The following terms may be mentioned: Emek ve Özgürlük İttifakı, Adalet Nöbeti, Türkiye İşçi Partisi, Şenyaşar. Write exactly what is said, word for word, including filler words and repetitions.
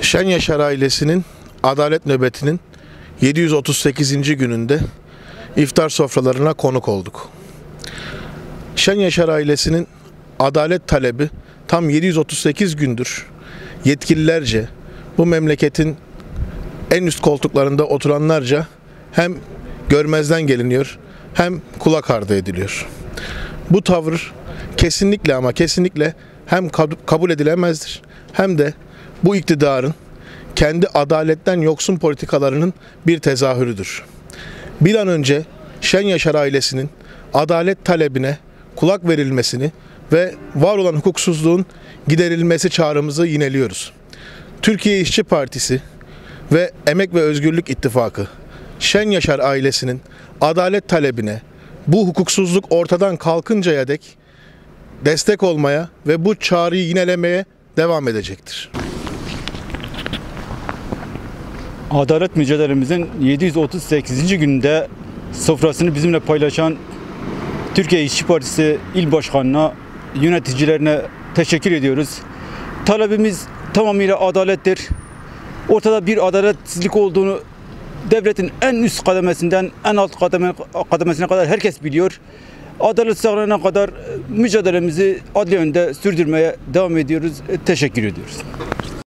Şenyaşar ailesinin adalet nöbetinin yedi yüz otuz sekizinci gününde iftar sofralarına konuk olduk. Şenyaşar ailesinin adalet talebi tam yedi yüz otuz sekiz gündür yetkililerce, bu memleketin en üst koltuklarında oturanlarca hem görmezden geliniyor hem kulak ardı ediliyor. Bu tavır kesinlikle ama kesinlikle hem kabul edilemezdir hem de bu iktidarın kendi adaletten yoksun politikalarının bir tezahürüdür. Bir an önce Şenyaşar ailesinin adalet talebine kulak verilmesini ve var olan hukuksuzluğun giderilmesi çağrımızı yineliyoruz. Türkiye İşçi Partisi ve Emek ve Özgürlük İttifakı, Şenyaşar ailesinin adalet talebine, bu hukuksuzluk ortadan kalkıncaya dek destek olmaya ve bu çağrıyı yinelemeye devam edecektir. Adalet mücadelemizin yedi yüz otuz sekizinci gününde sofrasını bizimle paylaşan Türkiye İşçi Partisi İl Başkanı'na, yöneticilerine teşekkür ediyoruz. Talebimiz tamamıyla adalettir. Ortada bir adaletsizlik olduğunu devletin en üst kademesinden en alt kademe, kademesine kadar herkes biliyor. Adalet sağlanana kadar mücadelemizi adli yönde sürdürmeye devam ediyoruz. Teşekkür ediyoruz.